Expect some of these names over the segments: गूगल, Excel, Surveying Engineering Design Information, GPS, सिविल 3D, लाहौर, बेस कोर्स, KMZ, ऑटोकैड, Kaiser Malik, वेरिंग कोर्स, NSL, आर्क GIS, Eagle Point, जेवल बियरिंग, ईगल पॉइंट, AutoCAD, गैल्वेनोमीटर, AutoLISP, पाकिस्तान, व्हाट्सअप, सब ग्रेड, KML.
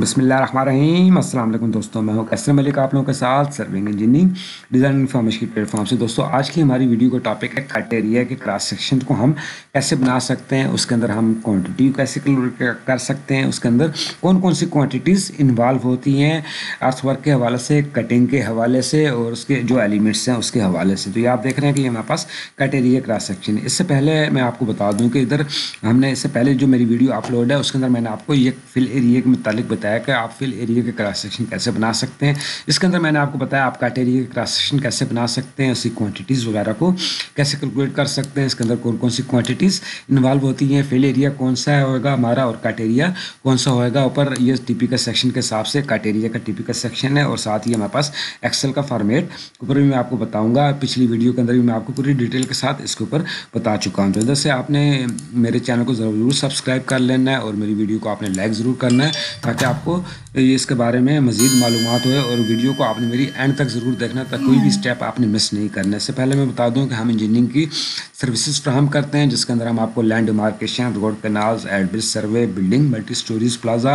बिस्मिल्लाहिर्रहमानिर्रहीम। अस्सलाम वालेकुम दोस्तों, मैं हूं कैसर मलिक, आप लोगों के साथ सर्विंग इंजीनियरिंग डिज़ाइन इन्फॉर्मेशन की प्लेटफॉर्म से। दोस्तों आज की हमारी वीडियो का टॉपिक है क्राइटेरिया के क्रॉस सेक्शन को हम कैसे बना सकते हैं, उसके अंदर हम क्वांटिटी कैसे कर सकते हैं, उसके अंदर कौन कौन सी क्वांटिटीज़ इन्वॉल्व होती हैं अर्थवर्क के हवाले से, कटिंग के हवाले से और उसके जो एलिमेंट्स हैं उसके हवाले से। तो ये आप देख रहे हैं कि ये हमारे पास क्राइटेरिया क्रॉस सेक्शन है। इससे पहले मैं आपको बता दूँ कि इधर हमने इससे पहले जो मेरी वीडियो अपलोड है उसके अंदर मैंने आपको ये फिल एरिया के मुतालिक कि आप फिल एरिया के क्रॉस सेक्शन कैसे बना सकते हैं। इसके अंदर मैंने आपको बताया आप कट एरिया के क्रॉस सेक्शन कैसे बना सकते हैं, उसकी क्वांटिटीज़ वगैरह को कैसे कैलकुलेट कर सकते हैं, इसके अंदर कौन कौन सी क्वांटिटीज़ इन्वॉल्व होती हैं, फिल एरिया कौन सा होगा हमारा और कट एरिया कौन सा होगा ऊपर। ये टिपिकल सेक्शन के हिसाब से कट एरिया का टिपिकल सेक्शन है और साथ ही हमारे पास एक्सेल का फॉर्मेट ऊपर भी मैं आपको बताऊँगा। पिछली वीडियो के अंदर भी मैं आपको पूरी डिटेल के साथ इसके ऊपर बता चुका हूँ। तो इधर से आपने मेरे चैनल को ज़रूर सब्सक्राइब कर लेना है और मेरी वीडियो को आपने लाइक ज़रूर करना है ताकि आपको इसके बारे में मज़ीद मालूमात हो, और वीडियो को आपने मेरी एंड तक ज़रूर देखना ताकि कोई भी स्टेप आपने मिस नहीं करना। इससे पहले मैं बता दूं कि हम इंजीनियरिंग की सर्विसेज फ्राहम करते हैं जिसके अंदर हम आपको लैंड डिमार्केशन, रोड कैनाल्स, एडब्रिज survey, building, multi storeys plaza,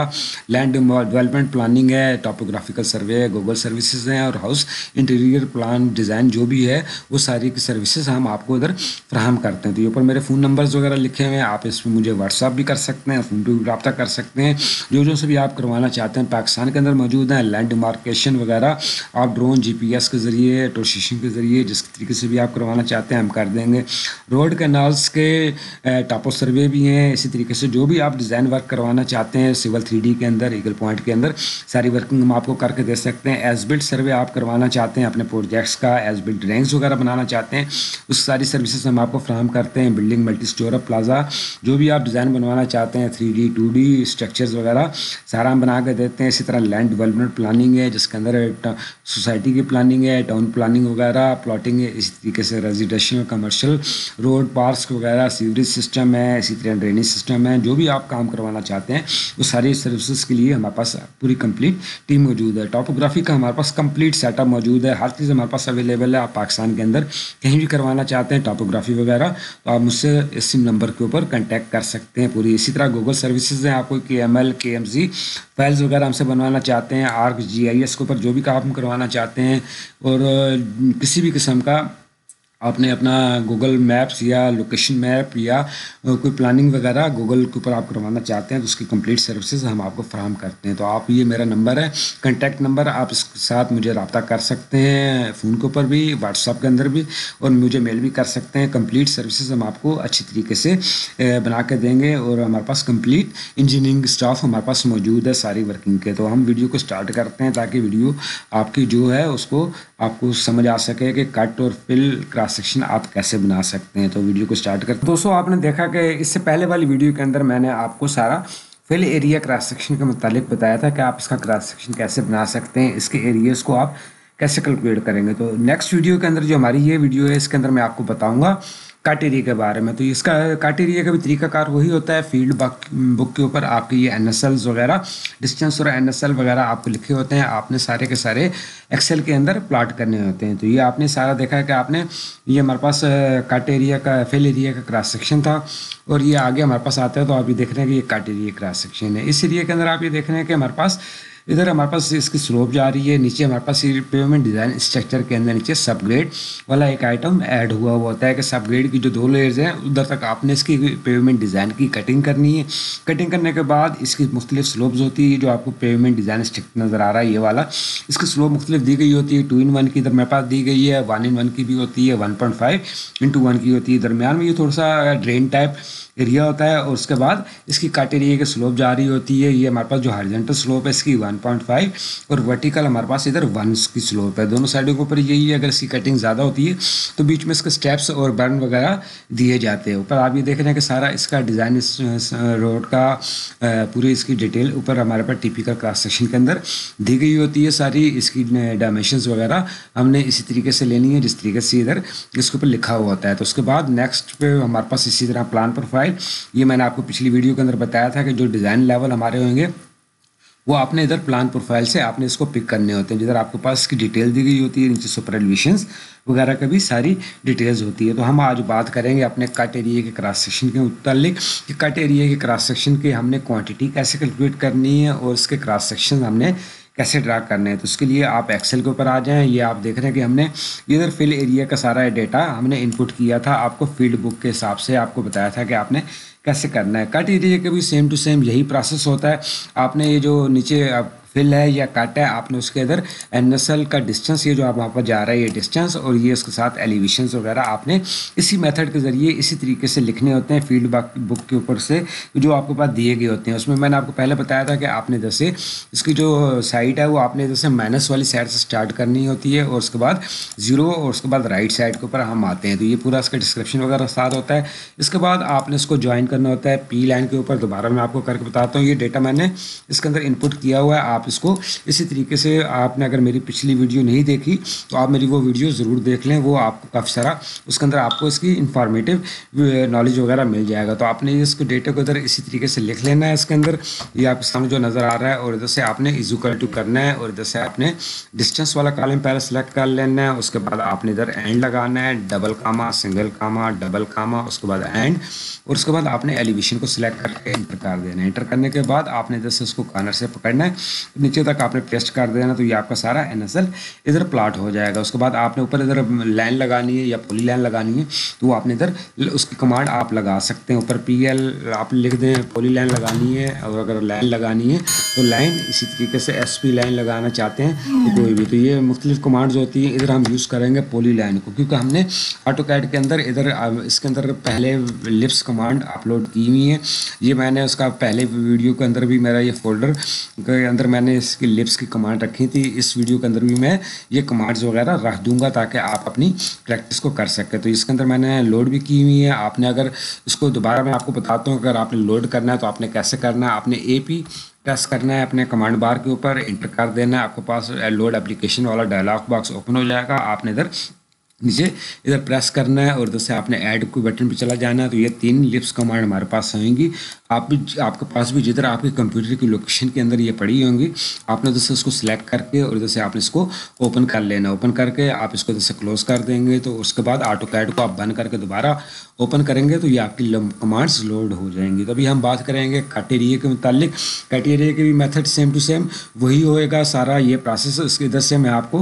land development planning है, टॉपोग्राफिकल सर्वे, गूगल सर्विसेज हैं और हाउस इंटीरियर प्लान डिज़ाइन जो भी है वो सारी की सर्विसेज हम आपको इधर फ्राहम करते हैं। तो ये ऊपर मेरे फ़ोन नंबर्स वगैरह लिखे हुए हैं, आप इसमें मुझे व्हाट्सअप भी कर सकते हैं, फ़ोन पर भी रब्ता कर सकते हैं। जो से भी आप करवाना चाहते हैं पाकिस्तान के अंदर मौजूद हैं। लैंड डिमार्केशन वगैरह आप ड्रोन, GPS के ज़रिए, टोस्टेशन के ज़रिए जिस तरीके से भी आप करवाना चाहते हैं हम कर देंगे। रोड कैनाल्स के टापो सर्वे भी हैं। इसी तरीके से जो भी आप डिज़ाइन वर्क करवाना चाहते हैं सिविल 3D के अंदर, ईगल पॉइंट के अंदर सारी वर्किंग हम आपको करके दे सकते हैं। एज बिल्ड सर्वे आप करवाना चाहते हैं अपने प्रोजेक्ट्स का, एज बिल्ड रैंक्स वगैरह बनाना चाहते हैं उस सारी सर्विसेज हम आपको फ्राहम करते हैं। बिल्डिंग, मल्टी स्टोर, प्लाजा, जो भी आप डिज़ाइन बनवाना चाहते हैं 3D 2D स्ट्रक्चर्स वगैरह सारा हम बना के देते हैं। इसी तरह लैंड डेवलपमेंट प्लानिंग है जिसके अंदर सोसाइटी की प्लानिंग है, टाउन प्लानिंग वगैरह, प्लॉटिंग है। इसी तरीके से रेजिडेंशियल, कमर्शियल, रोड, पार्क वगैरह, सीवरेज सिस्टम है, इसी तरह ड्रेनेज सिस्टम है। जो भी आप काम करवाना चाहते हैं वो सारी सर्विसेज के लिए हमारे पास पूरी कंप्लीट टीम मौजूद है। टॉपोग्राफी का हमारे पास कंप्लीट सेटअप मौजूद है, हर चीज़ हमारे पास अवेलेबल है। आप पाकिस्तान के अंदर कहीं भी करवाना चाहते हैं टॉपोग्राफी वगैरह तो आप मुझसे इसी नंबर के ऊपर कॉन्टैक्ट कर सकते हैं पूरी। इसी तरह गूगल सर्विसेज हैं, आपको KML KMZ फाइल्स वगैरह हमसे बनवाना चाहते हैं, आर्क GIS के ऊपर जो भी काम करवाना चाहते हैं और किसी भी किस्म का आपने अपना गूगल मैप्स या लोकेशन मैप या कोई प्लानिंग वगैरह गूगल के ऊपर आप करवाना चाहते हैं तो उसकी कंप्लीट सर्विसेज हम आपको फ्राहम करते हैं। तो आप ये मेरा नंबर है, कॉन्टैक्ट नंबर, आप इसके साथ मुझे रब्ता कर सकते हैं फ़ोन के ऊपर भी, व्हाट्सअप के अंदर भी और मुझे मेल भी कर सकते हैं। कंप्लीट सर्विसेज हम आपको अच्छी तरीके से बना के देंगे और हमारे पास कंप्लीट इंजीनियरिंग स्टाफ हमारे पास मौजूद है सारी वर्किंग के। तो हम वीडियो को स्टार्ट करते हैं ताकि वीडियो आपकी जो है उसको आपको समझ आ सके कि कट और फिल क्रॉस सेक्शन आप कैसे बना सकते हैं। तो वीडियो को स्टार्ट करते हैं। दोस्तों आपने देखा कि इससे पहले वाली वीडियो के अंदर मैंने आपको सारा फिल एरिया क्रॉस सेक्शन के मुतालिक बताया था कि आप इसका क्रॉस सेक्शन कैसे बना सकते हैं, इसके एरियाज़ को आप कैसे कैलकुलेट करेंगे। तो नेक्स्ट वीडियो के अंदर जो हमारी ये वीडियो है इसके अंदर मैं आपको बताऊँगा कट एरिया के बारे में। तो इसका कट एरिया का भी तरीकाकार वही होता है, फील्ड बुक के ऊपर आपके ये NSLs वगैरह, डिस्टेंस और NSL वगैरह आपको लिखे होते हैं, आपने सारे के सारे एक्सेल के अंदर प्लाट करने होते हैं। तो ये आपने सारा देखा है कि आपने ये हमारे पास कट एरिया का, फिल एरिया का क्रॉस सेक्शन था और ये आगे हमारे पास आता है। तो आप ये देख रहे हैं कि ये कट एरिया क्रॉस सेक्शन है। इस एरिया के अंदर आप ये देख रहे हैं कि हमारे पास इधर हमारे पास इसकी स्लोप जा रही है, नीचे हमारे पास पेमेंट डिज़ाइन स्ट्रक्चर के अंदर नीचे सब ग्रेड वाला एक आइटम ऐड हुआ हुआ होता है कि सब ग्रेड की जो 2 लेयर्स हैं उधर तक आपने इसकी पेमेंट डिज़ाइन की कटिंग करनी है। कटिंग करने के बाद इसकी मुख्तलिफ स्लोप्स होती है, जो आपको पेमेंट डिज़ाइन स्ट्रक्चर नज़र आ रहा है ये वाला, इसकी स्लोप मुख्तलिफ दी गई होती है। 2:1 की इधर मेरे पास दी गई है, 1:1 की भी होती है, 1.5:1 की होती है। दरमियान में ये थोड़ा सा ड्रेन टाइप एरिया होता है और उसके बाद इसकी कट एरिया की स्लोप जा रही होती है। ये हमारे पास जो हॉरिजॉन्टल स्लोप है इसकी 1.5 और वर्टिकल हमारे पास इधर 1 की स्लोप है। दोनों साइडों के ऊपर यही है, अगर इसकी कटिंग ज़्यादा होती है तो बीच में इसके स्टेप्स और बर्न वगैरह दिए जाते हैं। ऊपर आप ये देख रहे हैं कि सारा इसका डिज़ाइन इस रोड का पूरी इसकी डिटेल ऊपर हमारे पास टिपिकल क्रॉस सेक्शन के अंदर दी गई होती है। सारी इसकी डायमेंशनस वगैरह हमने इसी तरीके से लेनी है जिस तरीके से इधर इसके ऊपर लिखा हुआ होता है। तो उसके बाद नेक्स्ट पे हमारे पास इसी तरह प्लान प्रोफाइल, ये मैंने आपको पिछली वीडियो के अंदर बताया था कि जो डिज़ाइन लेवल हमारे होंगे वो आपने इधर प्लान प्रोफाइल से आपने इसको पिक करने होते हैं, जिधर आपके पास इसकी डिटेल दी गई होती है, नीचे सुपर एलिवेशंस वगैरह का भी सारी डिटेल्स होती है। तो हम आज बात करेंगे अपने कट एरिया के क्रॉस सेक्शन के मुतालिक कि कट एरिया के क्रॉस सेक्शन की हमने क्वांटिटी कैसे कैलकुलेट करनी है और इसके क्रॉस सेक्शन हमने कैसे ड्रा करने हैं। तो उसके लिए आप एक्सेल के ऊपर आ जाएं। ये आप देख रहे हैं कि हमने इधर फील्ड एरिया का सारा डेटा हमने इनपुट किया था, आपको फील्ड बुक के हिसाब से आपको बताया था कि आपने कैसे करना है। कट एरिया के भी सेम टू सेम यही प्रोसेस होता है। आपने ये जो नीचे फिल है या कट है, आपने उसके इधर एनएसएल का डिस्टेंस, ये जो आप वहाँ पर जा रहा है ये डिस्टेंस, और ये इसके साथ एलिवेशन वगैरह आपने इसी मेथड के ज़रिए इसी तरीके से लिखने होते हैं फील्ड बुक के ऊपर से जो आपके पास दिए गए होते हैं। उसमें मैंने आपको पहले बताया था कि आपने जैसे इसकी जो साइड है वो आपने जैसे माइनस वाली साइड से स्टार्ट करनी होती है और उसके बाद ज़ीरो और उसके बाद राइट साइड के ऊपर हम आते हैं। तो ये पूरा इसका डिस्क्रिप्शन वगैरह साथ होता है। इसके बाद आपने इसको ज्वाइन करना होता है पी लाइन के ऊपर। दोबारा मैं आपको करके बताता हूँ, ये डेटा मैंने इसके अंदर इनपुट किया हुआ है। आप इसको इसी तरीके से, आपने अगर मेरी पिछली वीडियो नहीं देखी तो आप मेरी वो वीडियो ज़रूर देख लें, वो आपको काफ़ी सारा उसके अंदर आपको इसकी इंफॉर्मेटिव नॉलेज वगैरह मिल जाएगा। तो आपने इसको डेटा को इधर इसी तरीके से लिख लेना है इसके अंदर, ये आपके सामने जो नज़र आ रहा है, और इधर से आपने इज इक्वल टू करना है और इधर से आपने डिस्टेंस वाला कॉलम पहले सेलेक्ट कर लेना है। उसके बाद आपने इधर एंड लगाना है, double comma, single comma, double comma, उसके बाद एंड, और उसके बाद आपने एलिवेशन को सिलेक्ट करके एंटर कर देना है। एंटर करने के बाद आपने इधर से उसको कॉर्नर से पकड़ना है, नीचे तक आपने पेस्ट कर देना। तो ये आपका सारा एनएसएल इधर प्लाट हो जाएगा। उसके बाद आपने ऊपर इधर लाइन लगानी है या पुली लाइन लगानी है तो वो आपने इधर उसकी कमांड आप लगा सकते हैं। ऊपर पीएल आप लिख दें, पुली लाइन लगानी है, और अगर लाइन लगानी है तो लाइन, इसी तरीके से एसपी लाइन लगाना चाहते हैं तो कोई भी। तो ये मुख्तलिफ कमांड्स होती हैं। इधर हम यूज़ करेंगे पुली लाइन को, क्योंकि हमने ऑटोकैड के अंदर इधर इसके अंदर पहले लिप्स कमांड अपलोड की हुई है। ये मैंने उसका पहले वीडियो के अंदर भी, मेरा ये फोल्डर के अंदर मैंने इसकी लिप्स की कमांड रखी थी, इस वीडियो के अंदर भी मैं ये कमांड्स वगैरह रख दूंगा ताकि आप अपनी प्रैक्टिस को कर सकें। तो इसके अंदर मैंने लोड भी की हुई है। आपने अगर इसको दोबारा मैं आपको बताता हूँ, अगर आपने लोड करना है तो आपने कैसे करना है। आपने AP प्रेस करना है अपने कमांड बार के ऊपर, इंटर कर देना है, आपके पास लोड एप्लीकेशन वाला डायलॉग बॉक्स ओपन हो जाएगा। आपने इधर नीचे इधर प्रेस करना है और इधर से आपने ऐड को बटन पे चला जाना है। तो ये 3 लिप्स कमांड हमारे पास होंगी। आप भी, आपके पास भी जिधर आपके कंप्यूटर की लोकेशन के अंदर ये पड़ी होंगी, आपने जैसे उसको सिलेक्ट करके और जैसे आपने इसको ओपन कर लेना। ओपन करके आप इसको जैसे क्लोज कर देंगे तो उसके बाद ऑटोकैड को आप बंद करके दोबारा ओपन करेंगे तो ये आपकी कमांड्स लोड हो जाएंगी। तो अभी हम बात करेंगे कट एरिया के मुतालिक। कट एरिया के भी मेथड सेम टू सेम वही होएगा सारा ये प्रोसेस। इसके इधर से मैं आपको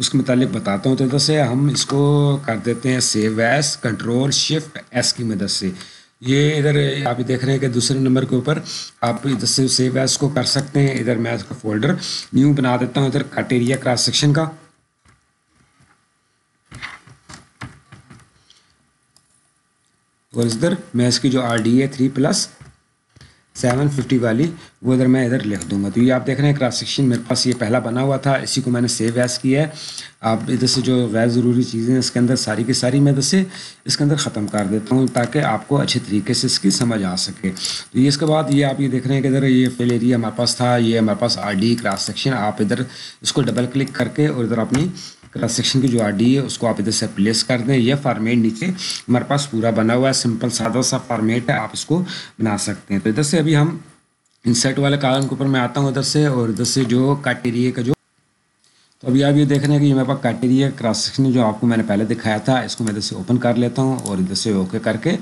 उसके मुतालिक बताता हूँ। तो इधर से हम इसको कर देते हैं save as, control shift S की मदद से। ये इधर आप देख रहे हैं कि दूसरे नंबर के ऊपर आप इधर से सेव एस को कर सकते हैं। इधर मैं इसका फोल्डर न्यू बना देता हूँ, इधर कट एरिया क्रॉस सेक्शन का। और इधर मैं इसकी जो RDA 3+750 वाली वो इधर मैं इधर लिख दूंगा। तो ये आप देख रहे हैं क्रॉस सेक्शन मेरे पास ये पहला बना हुआ था, इसी को मैंने सेव एज किया है। आप इधर से जो गैर ज़रूरी चीज़ें इसके अंदर सारी की सारी मैं इधर से इसके अंदर ख़त्म कर देता हूँ ताकि आपको अच्छे तरीके से इसकी समझ आ सके। तो ये इसके बाद ये आप ये देख रहे हैं कि इधर ये फिल एरिया हमारे पास था, ये हमारे पास RD क्रॉस सेक्शन। आप इधर इसको डबल क्लिक करके और इधर अपनी क्रॉस सेक्शन की जो RD है उसको आप इधर से प्लेस कर दें। यह फॉर्मेट नीचे हमारे पास पूरा बना हुआ है, सिंपल सादा सा फॉर्मेट है, आप इसको बना सकते हैं। तो इधर से अभी हम इंसर्ट वाले कॉलम के ऊपर मैं आता हूँ इधर से, और इधर से जो कट एरिया का जो, तो अभी आप ये देख रहे हैं कि ये मेरे पास कट एरिया क्रॉस सेक्शन जो आपको मैंने पहले दिखाया था, इसको मैं इधर से ओपन कर लेता हूँ और इधर से ओके करके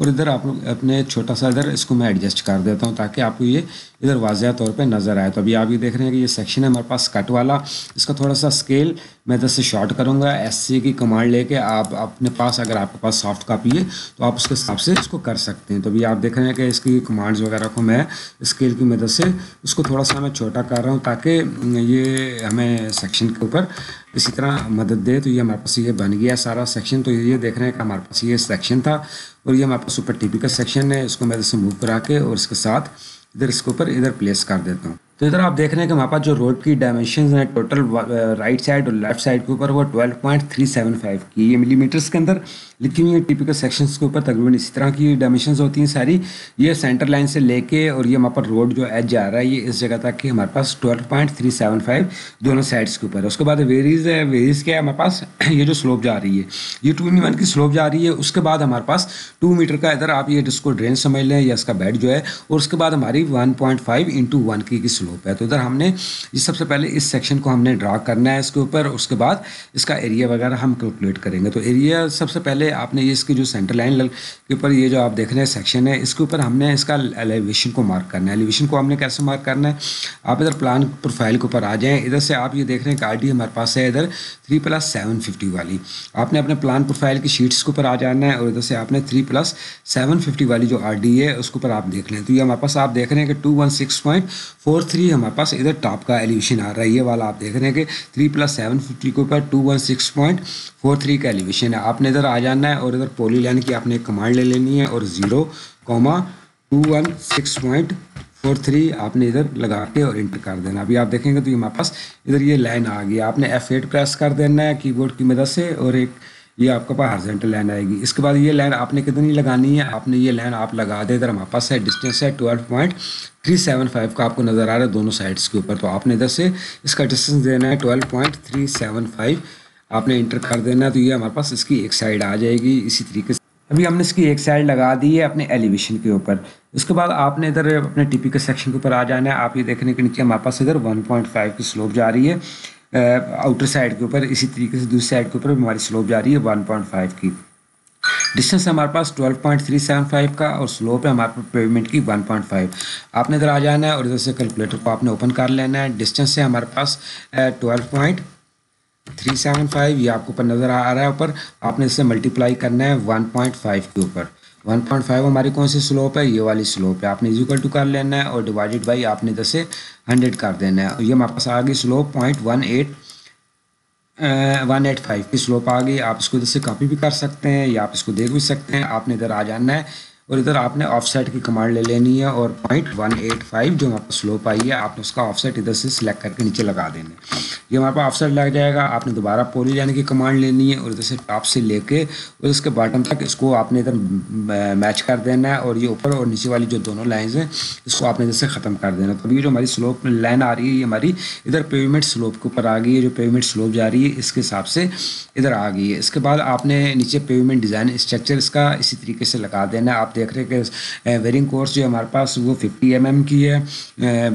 और इधर आप अपने छोटा सा इधर इसको मैं एडजस्ट कर देता हूँ ताकि आपको ये इधर वाज़ह तौर पे नज़र आए। तो अभी आप ये देख रहे हैं कि ये सेक्शन है हमारे पास कट वाला। इसका थोड़ा सा स्केल मैं इधर से शॉर्ट करूँगा, SC की कमांड लेके। आप अपने पास, अगर आपके पास सॉफ्ट कापी है तो आप उसके हिसाब से इसको कर सकते हैं। तो अभी आप देख रहे हैं कि इसकी कमांड्स वगैरह को मैं स्केल की मदद से उसको थोड़ा सा मैं छोटा कर रहा हूँ ताकि ये हमें सेक्शन के ऊपर इसी तरह मदद दे। तो ये हमारे पास ये बन गया सारा सेक्शन। तो ये देख रहे हैं कि हमारे पास ये सेक्शन था और ये हमारे पास सुपर टिपिकल सेक्शन है। इसको मैं जैसे मूव करा के और इसके साथ इधर इसके ऊपर इधर प्लेस कर देता हूँ। तो इधर आप देख रहे हैं कि हमारे पास जो रोड की डायमेंशन है टोटल राइट साइड और लेफ्ट साइड के ऊपर वो 12.375 की ये मिलीमीटर्स के अंदर लिखी हुई है। टिपिकल सेक्शंस के ऊपर तकरीबन इसी तरह की डायमेंशंस होती हैं सारी। ये सेंटर लाइन से लेके और ये हमारे पास रोड जो एज जा रहा है ये इस जगह तक कि हमारे पास 12.375 दोनों साइड्स के ऊपर है। उसके बाद वेरीज है, वेरीज क्या है हमारे पास, ये जो स्लोप जा रही है ये 2:1 की स्लोप जा रही है। उसके बाद हमारे पास 2 मीटर का इधर आप ये इसको ड्रेन समझ लें या इसका बेड जो है, और उसके बाद हमारी 1.5 की स्लोप है। तो इधर हमने इस सबसे पहले इस सेक्शन को हमने ड्रा करना है इसके ऊपर, उसके बाद इसका एरिया वगैरह हम कैलकुलेट करेंगे। तो एरिया सबसे पहले आपने इसकी जो सेंटर लाइन के ऊपर ये जो आप देख रहे हैं सेक्शन है, इसके ऊपर हमने इसका एलिवेशन को मार्क करना है। एलिवेशन को हमने कैसे मार्क करना है, आप इधर प्लान प्रोफाइल के ऊपर आ जाएँ। इधर से आप ये देख रहे हैं कार्डी हमारे पास है इधर 3+750 वाली। आपने अपने प्लान प्रोफाइल की शीट्स के ऊपर आ जाना है और इधर से आपने 3+750 वाली जो आरडी है उसके ऊपर आप देख लें। तो ये हमारे पास आप देख रहे हैं कि 216.43 हमारे पास इधर टॉप का एलिवेशन आ रहा है। ये वाला आप देख रहे हैं कि 3+750 के ऊपर 216.43 का एलिवेशन है। आपने इधर आ जाना है और इधर पॉली लाइन की आपने एक कमांड ले लेनी है और 0,216.43 आपने इधर लगा के और इंटर कर देना। अभी आप देखेंगे तो ये हमारे पास इधर ये लाइन आ गई। आपने F8 प्रेस कर देना है कीबोर्ड की मदद से और एक ये आपके पास हॉरिजॉन्टल लाइन आएगी। इसके बाद ये लाइन आपने कितनी लगानी है, आपने ये लाइन आप लगा दे। इधर हमारे पास है डिस्टेंस है 12.375 का आपको नज़र आ रहा है दोनों साइड्स के ऊपर। तो आपने इधर से इसका डिस्टेंस देना है 12.375 आपने इंटर कर देना है। तो ये हमारे पास इसकी एक साइड आ जाएगी। इसी तरीके से अभी हमने इसकी एक साइड लगा दी है अपने एलिवेशन के ऊपर। उसके बाद आपने इधर अपने टिपिकल सेक्शन के ऊपर आ जाना है। आप ये देखने के नीचे हमारे पास इधर 1.5 की स्लोप जा रही है आउटर साइड के ऊपर। इसी तरीके से दूसरी साइड के ऊपर हमारी स्लोप जा रही है 1.5 की। डिस्टेंस हमारे पास 12.375 का और स्लोप है हमारे पास पेमेंट की 1.5। आपने इधर आ जाना है और इधर से कैलकुलेटर को आपने ओपन कर लेना है। डिस्टेंस है हमारे पास 12.375, ये आपको ऊपर नज़र आ रहा है। ऊपर आपने इससे मल्टीप्लाई करना है 1.5 के ऊपर। 1.5 हमारी कौन सी स्लोप है, ये वाली स्लोप है। आपने इक्वल टू कर लेना है और डिवाइडेड बाई आपने 10 से 100 कर देना है। ये हमारे पास आ गई स्लोप 0.185 की स्लोप आ गई। आप इसको इधर से कॉपी भी कर सकते हैं या आप इसको देख भी सकते हैं। आपने इधर आ जाना है और इधर आपने ऑफसेट की कमांड ले लेनी है और 0.185 जो हमारे पास स्लोप आई है आपने उसका ऑफसेट इधर से सिलेक्ट करके नीचे लगा देना है। ये हमारे पास ऑफसेट लग जाएगा। आपने दोबारा पॉली लाइन की कमांड लेनी है और इधर से टॉप से लेके और इसके बॉटम तक इसको आपने इधर मैच कर देना है और ये ऊपर और नीचे वाली जो दोनों लाइन्स हैं इसको आपने इधर से ख़त्म कर देना। तो ये जो हमारी स्लोप लाइन आ रही है ये हमारी इधर पेमेंट स्लोप के ऊपर आ गई है। जो पेमेंट स्लोप जा रही है इसके हिसाब से इधर आ गई है। इसके बाद आपने नीचे पेमेंट डिज़ाइन स्ट्रक्चर इसका इसी तरीके से लगा देना है। देख रहे हैं कि वेरिंग कोर्स जो हमारे पास वो 50 mm की है,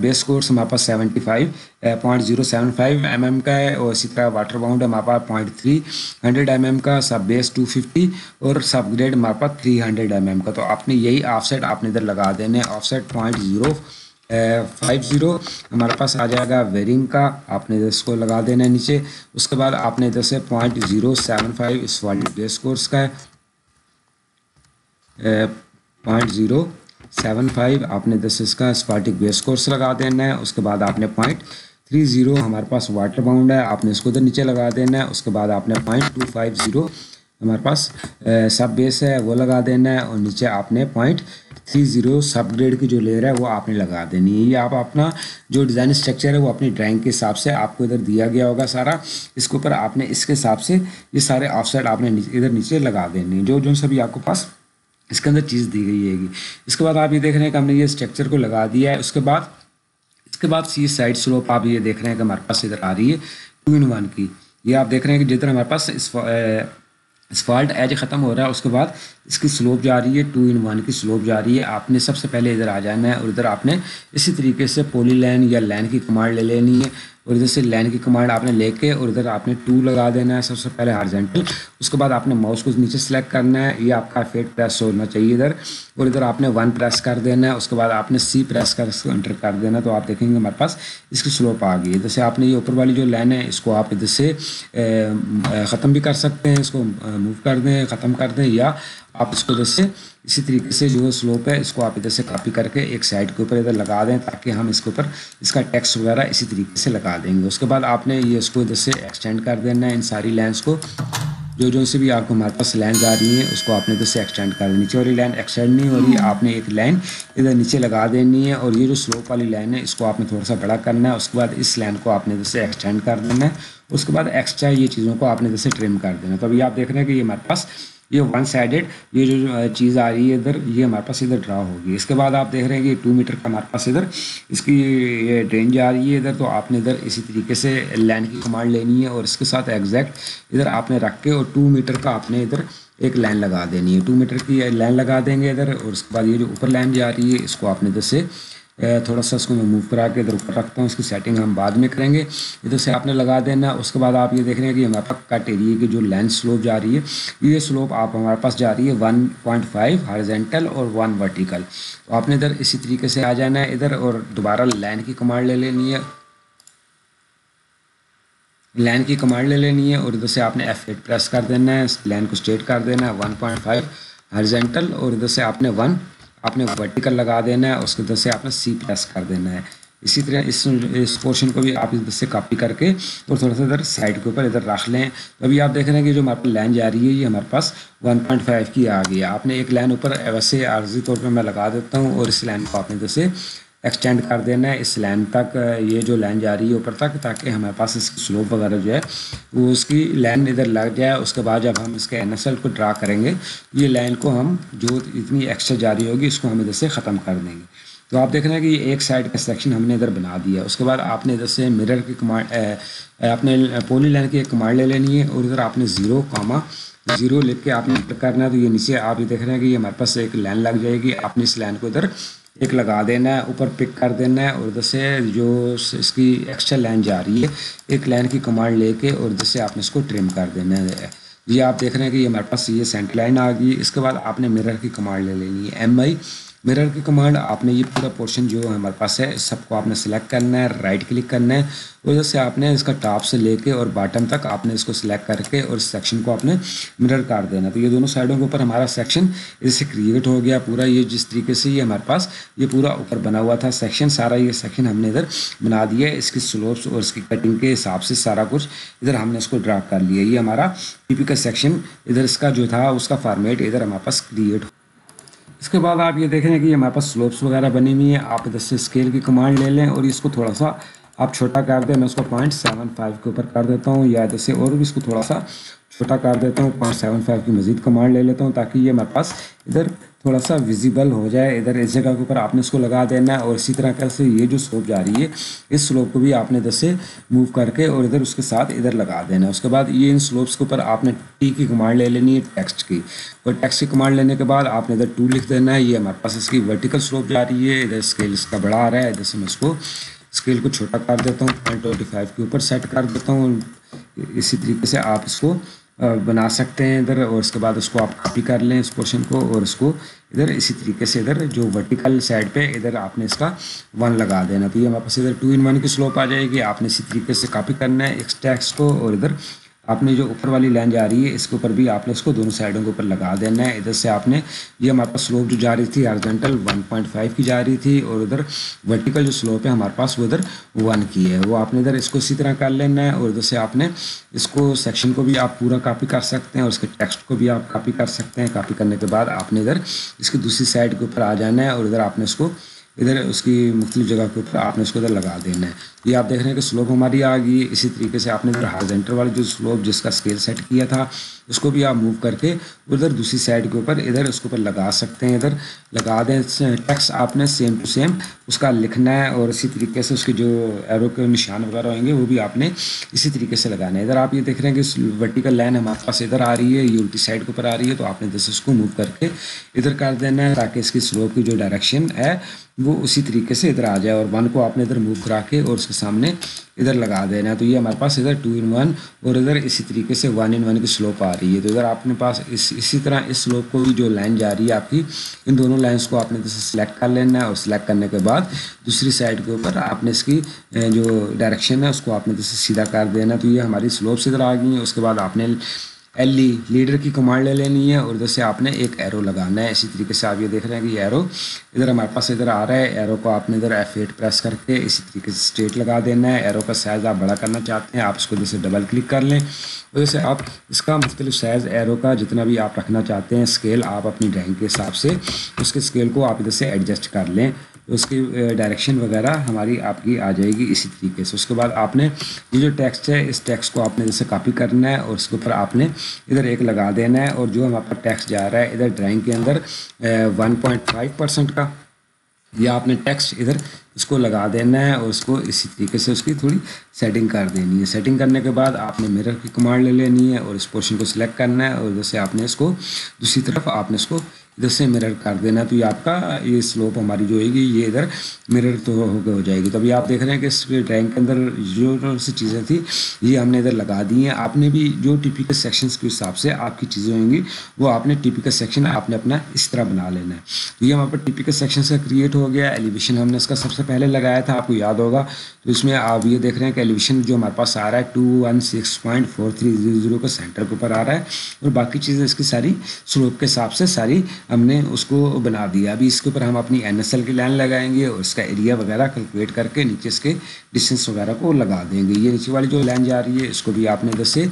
बेस कोर्स हमारे पास 75.075 mm का है और इसी तरह वाटर बाउंड हमारे पास 0.3 100 mm का, सब बेस 250 और सब ग्रेड हमारे पास 300 mm का। तो आपने यही ऑफसेट आपने इधर लगा देने। ऑफसेट 0.050 हमारे पास आ जाएगा वेरिंग का, आपने इसको लगा देना है नीचे। उसके बाद आपने इधर से 0.075 इस वाले बेस कोर्स का है, 0.075 आपने 10 इसका स्पार्टिक बेस कोर्स लगा देना है। उसके बाद आपने 0.30 हमारे पास वाटर बाउंड है, आपने इसको इधर नीचे लगा देना है। उसके बाद आपने 0.250 हमारे पास सब बेस है वो लगा देना है और नीचे आपने 0.30 सब ग्रेड की जो लेयर है वो आपने लगा देनी है। ये आप अपना जो डिज़ाइन स्ट्रक्चर है वो अपनी ड्राइंग के हिसाब से आपको इधर दिया गया होगा सारा, इसके ऊपर आपने इसके हिसाब से ये सारे ऑफसेट आपने इधर नीचे लगा देने हैं जो सभी आपके पास इसके अंदर चीज़ दी गई है। इसके बाद आप ये देख रहे हैं कि हमने ये स्ट्रक्चर को लगा दिया है। इसके बाद ये साइड स्लोप आप ये देख रहे हैं कि हमारे पास इधर आ रही है 2 in 1 की। ये आप देख रहे हैं कि जिधर हमारे पास स्फाल्ट एज ख़त्म हो रहा है उसके बाद इसकी स्लोप जा रही है 2 in 1 की स्लोप जा रही है। आपने सबसे पहले इधर आ जाना है और इधर आपने इसी तरीके से पॉली लाइन या लाइन की कमांड ले लेनी है और इधर से लाइन की कमांड आपने लेके और इधर आपने 2 लगा देना है सबसे पहले हॉरिजॉन्टल। उसके बाद आपने माउस को नीचे सेलेक्ट करना है, ये आपका F8 प्रेस होना चाहिए इधर, और इधर आपने 1 प्रेस कर देना है। उसके बाद आपने C प्रेस कर इसको एंटर कर देना। तो आप देखेंगे हमारे पास इसकी स्लोप आ गई है। जैसे आपने ये ऊपर वाली जो लाइन है इसको आप इधर से ख़त्म भी कर सकते हैं, इसको मूव कर दें, ख़त्म कर दें, या आप इसको इधर से इसी तरीके से जो स्लोप है इसको आप इधर से कॉपी करके एक साइड के ऊपर इधर लगा दें ताकि हम इसके ऊपर इसका टेक्स्ट वगैरह इसी तरीके से लगा देंगे। उसके बाद आपने ये इसको इधर से एक्सटेंड कर देना है। इन सारी लाइन्स को जो से भी आपको हमारे पास लाइन आ रही है उसको आपने इधर से एक्सटेंड कर देना। नीचे वाली लाइन एक्सटेंड नहीं हो रही, आपने एक लाइन इधर नीचे लगा देनी है और ये जो स्लोप वाली लाइन है इसको आपने थोड़ा सा बड़ा करना है। उसके बाद इस लाइन को आपने इधर से एक्सटेंड कर देना है। उसके बाद एक्स्ट्रा ये चीज़ों को आपने इधर से ट्रिम कर देना। तो अभी आप देख रहे हैं कि ये हमारे पास ये 1 साइडेड ये जो चीज़ आ रही है इधर ये हमारे पास इधर ड्रा होगी। इसके बाद आप देख रहे हैं कि 2 मीटर का हमारे पास इधर इसकी रेंज आ रही है इधर। तो आपने इधर इसी तरीके से लाइन की कमांड लेनी है और इसके साथ एग्जैक्ट इधर आपने रख के और 2 मीटर का आपने इधर एक लाइन लगा देनी है। 2 मीटर की लाइन लगा देंगे इधर और उसके बाद ये जो ऊपर लाइन जा रही है इसको आपने इधर से थोड़ा सा इसको मैं मूव करा के इधर ऊपर रखता हूँ, इसकी सेटिंग हम बाद में करेंगे। इधर से आपने लगा देना। उसके बाद आप ये देख रहे हैं कि हमारे पास कट एरिया की जो लेंथ स्लोप जा रही है, ये स्लोप आप हमारे पास जा रही है 1.5 हॉरिजॉन्टल और 1 वर्टिकल। तो आपने इधर इसी तरीके से आ जाना है इधर और दोबारा लाइन की कमांड ले लेनी है, लाइन की कमांड ले लेनी है और इधर से आपने F8 प्रेस कर देना है, लाइन को स्ट्रेट कर देना है 1.5 हॉरिजॉन्टल और इधर से आपने 1 आपने वर्टिकल लगा देना है। उसके इधर से आपने C प्रेस कर देना है। इसी तरह इस पोर्शन को भी आप इधर से कॉपी करके और थोड़ा सा इधर साइड के ऊपर इधर रख लें। तो अभी आप देख रहे हैं कि जो हमारे पास लाइन जा रही है ये हमारे पास 1.5 की आ गई है। आपने एक लाइन ऊपर वैसे आर्जी तौर पर मैं लगा देता हूँ और इस लाइन को आपने इधर से एक्सटेंड कर देना है इस लाइन तक, ये जो लाइन जा रही है ऊपर तक, ताकि हमारे पास इसकी स्लोप वगैरह जो है वो उसकी लाइन इधर लग जाए। उसके बाद जब हम इसके NSL को ड्रा करेंगे ये लाइन को हम जो इतनी एक्स्ट्रा जारी होगी इसको हम इधर से ख़त्म कर देंगे। तो आप देख रहे हैं कि एक साइड का सेक्शन हमने इधर बना दिया। उसके बाद आपने इधर से मिरर की कमांड आपने पोली लाइन की एक कमांड ले लेनी है और इधर आपने 0,0 लिख के आपने क्लिक करना है। तो ये नीचे आप ये देख रहे हैं कि ये हमारे पास एक लाइन लग जाएगी। आपने इस लाइन को इधर एक लगा देना है, ऊपर पिक कर देना है और इधर से जो इसकी एक्स्ट्रा लाइन जा रही है एक लाइन की कमांड लेके और इधर से आपने इसको ट्रिम कर देना है। ये आप देख रहे हैं कि ये हमारे पास ये सेंटर लाइन आ गई। इसके बाद आपने मिरर की कमांड ले लेनी है, MI मिरर की कमांड। आपने ये पूरा पोर्शन जो हमारे पास है सबको आपने सेलेक्ट करना है, राइट क्लिक करना है और इधर से आपने इसका टॉप से लेके और बॉटम तक आपने इसको सेलेक्ट करके और सेक्शन को आपने मिरर कर देना। तो ये दोनों साइडों के ऊपर हमारा सेक्शन इससे क्रिएट हो गया पूरा। ये जिस तरीके से ये हमारे पास ये पूरा ऊपर बना हुआ था सेक्शन, सारा ये सेक्शन हमने इधर बना दिया है। इसकी स्लोप्स और इसकी कटिंग के हिसाब से सारा कुछ इधर हमने इसको ड्रा कर लिया। ये हमारा पीपी का सेक्शन इधर इसका जो था उसका फॉर्मेट इधर हमारे पास क्रिएट। इसके बाद आप ये देख रहे हैं कि हमारे पास स्लोप्स वगैरह बनी हुई है। आप इधर से स्केल की कमांड ले लें और इसको थोड़ा सा आप छोटा कर दें। मैं उसको 0.75 के ऊपर कर देता हूँ या इधर से और भी इसको थोड़ा सा छोटा कर देता हूँ, 0.75 की मज़ीद कमांड ले लेता हूँ ताकि ये हमारे पास इधर थोड़ा सा विजिबल हो जाए। इधर इस जगह के ऊपर आपने इसको लगा देना है और इसी तरह का से ये जो स्लोप जा रही है इस स्लोप को भी आपने इधर से मूव करके और इधर उसके साथ इधर लगा देना है। उसके बाद ये इन स्लोप्स के ऊपर आपने टी की कमांड ले लेनी है, टेक्स्ट की, और टेक्स्ट की कमांड लेने के बाद आपने इधर 2 लिख देना है। ये हमारे पास इसकी वर्टिकल स्लोप जा रही है, इधर स्केल इसका बड़ा आ रहा है, इधर से मैं इसको स्केल को छोटा कर देता हूँ, 0.25 के ऊपर सेट कर देता हूँ। इसी तरीके से आप इसको बना सकते हैं इधर और इसके बाद उसको आप कॉपी कर लें इस पोर्शन को और इसको इधर इसी तरीके से इधर जो वर्टिकल साइड पे इधर आपने इसका 1 लगा देना। तो ये हमारे पास इधर 2 in 1 की स्लोप आ जाएगी। आपने इसी तरीके से कॉपी करना है इस टेक्स्ट को और इधर आपने जो ऊपर वाली लाइन जा रही है इसके ऊपर भी आपने इसको दोनों साइडों के ऊपर लगा देना है। इधर से आपने ये हमारे पास स्लोप जो जा रही थी हॉरिजॉन्टल 1.5 की जा रही थी और उधर वर्टिकल जो स्लोप है हमारे पास वो इधर 1 की है। वो आपने इधर इसको इसी तरह कर लेना है और इधर से आपने इसको सेक्शन को भी आप पूरा कॉपी कर सकते हैं और इसके टेक्स्ट को भी आप कॉपी कर सकते हैं। कॉपी करने के बाद आपने इधर इसकी दूसरी साइड के ऊपर आ जाना है और इधर आपने इसको इधर उसकी मुख्तलिफ जगह के ऊपर आपने उसको इधर लगा देना है। ये आप देख रहे हैं कि स्लोप हमारी आ गई। इसी तरीके से आपने इधर हॉरिजॉन्टल वाली जो स्लोप जिसका स्केल सेट किया था उसको भी आप मूव करके उधर दूसरी साइड के ऊपर इधर उसके ऊपर लगा सकते हैं, इधर लगा दें। टेक्स्ट आपने सेम टू सेम उसका लिखना है और इसी तरीके से उसके जो एरो के निशान वगैरह होंगे वो भी आपने इसी तरीके से लगाना है। इधर आप ये देख रहे हैं कि वर्टिकल लाइन हमारे पास इधर आ रही है, ये उल्टी साइड के ऊपर आ रही है, तो आपने इधर से उसको मूव करके इधर कर देना है ताकि इसकी स्लोप की जो डायरेक्शन है वो उसी तरीके से इधर आ जाए और 1 को आपने इधर मूव करा के और उसके सामने इधर लगा देना है। तो ये हमारे पास इधर 2 in 1 और इधर इसी तरीके से 1 in 1 की स्लोप आ रही है। तो इधर आपने पास इसी तरह इस स्लोप को भी जो लाइन जा रही है आपकी इन दोनों लाइंस को आपने जैसे सेलेक्ट कर लेना है और सिलेक्ट करने के बाद दूसरी साइड के ऊपर आपने इसकी जो डायरेक्शन है उसको आपने जैसे सीधा कर देना। तो ये हमारी स्लोप्स इधर आ गई हैं। उसके बाद आपने लीडर की कमांड ले लेनी है और इधर से आपने एक एरो लगाना है। इसी तरीके से आप ये देख रहे हैं कि ये एरो इधर हमारे पास इधर आ रहा है। एरो को आपने इधर F8 प्रेस करके इसी तरीके से स्ट्रेट लगा देना है। एरो का साइज़ आप बड़ा करना चाहते हैं आप इसको जैसे डबल क्लिक कर लें और जैसे आप इसका मुख्तलिफ साइज़ एरो का जितना भी आप रखना चाहते हैं स्केल आप अपनी ड्राइंग के हिसाब से उसके स्केल को आप इधर से एडजस्ट कर लें। उसकी डायरेक्शन वगैरह हमारी आपकी आ जाएगी इसी तरीके से। उसके बाद आपने ये जो टेक्स्ट है इस टेक्स्ट को आपने जैसे कॉपी करना है और उसके ऊपर आपने इधर एक लगा देना है और जो हमारे पास टेक्स्ट जा रहा है इधर ड्राइंग के अंदर 1.5% का या आपने टेक्स्ट इधर इसको लगा देना है और उसको इसी तरीके से उसकी थोड़ी सेटिंग कर देनी है। सेटिंग करने के बाद आपने मिरर की कमांड ले लेनी है और इस पोर्शन को सिलेक्ट करना है और जैसे आपने इसको दूसरी तरफ आपने इसको इधर से मिरर कर देना, तो ये आपका ये स्लोप हमारी जो होगी ये इधर मिरर तो होकर हो जाएगी। तो अभी आप देख रहे हैं कि इस ड्राइंग के अंदर जो सी चीज़ें थी ये हमने इधर लगा दी हैं। आपने भी जो टिपिकल सेक्शंस के हिसाब से आपकी चीज़ें होंगी वो आपने टिपिकल सेक्शन आपने अपना इस तरह बना लेना है। तो ये हमारे पर टिपिकल सेक्शन का क्रिएट हो गया। एलिवेशन हमने इसका सबसे पहले लगाया था, आपको याद होगा। तो इसमें आप ये देख रहे हैं कि एलिवेशन जो हमारे पास आ रहा है 216.4300 का सेंटर के ऊपर आ रहा है और बाकी चीज़ें इसकी सारी स्लोप के हिसाब से सारी हमने उसको बना दिया। अभी इसके ऊपर हम अपनी NSL की लाइन लगाएंगे और इसका एरिया वगैरह कैलकुलेट करके नीचे इसके डिस्टेंस वगैरह को लगा देंगे। ये नीचे वाली जो लाइन जा रही है इसको भी आपने इधर से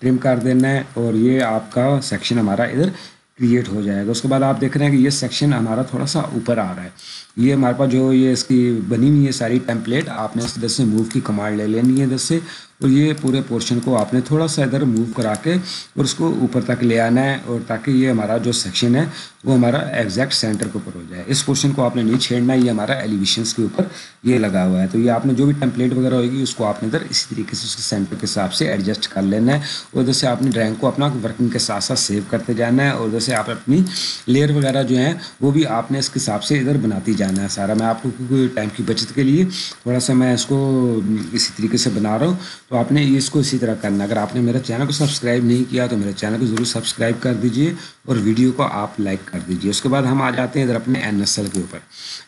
ट्रिम कर देना है और ये आपका सेक्शन हमारा इधर क्रिएट हो जाएगा। उसके बाद आप देख रहे हैं कि ये सेक्शन हमारा थोड़ा सा ऊपर आ रहा है। ये हमारे पास जो ये इसकी बनी हुई है सारी टेम्पलेट, आपने इधर से मूव की कमांड ले लेनी है इधर से और ये पूरे पोर्शन को आपने थोड़ा सा इधर मूव करा के और उसको ऊपर तक ले आना है और ताकि ये हमारा जो सेक्शन है वो हमारा एग्जैक्ट सेंटर के ऊपर हो जाए। इस पोर्शन को आपने नहीं छेड़ना, ये हमारा एलिवेशंस के ऊपर ये लगा हुआ है। तो ये आपने जो भी टेम्पलेट वगैरह होगी उसको आपने इधर इसी तरीके से उसके सेंटर के हिसाब से एडजस्ट कर लेना है और इधर से आपने ड्राइंग को अपना वर्किंग के साथ साथ सेव करते जाना है और इधर से आप अपनी लेयर वगैरह जो है वो भी आपने इसके हिसाब से इधर बनाती जाना है सारा। मैं आपको टाइम की बचत के लिए थोड़ा सा मैं इसको इसी तरीके से बना रहा हूँ, तो आपने इसको इसी तरह करना। अगर आपने मेरा चैनल को सब्सक्राइब नहीं किया तो मेरे चैनल को ज़रूर सब्सक्राइब कर दीजिए और वीडियो को आप लाइक कर दीजिए। उसके बाद हम आ जाते हैं इधर अपने NSL के ऊपर।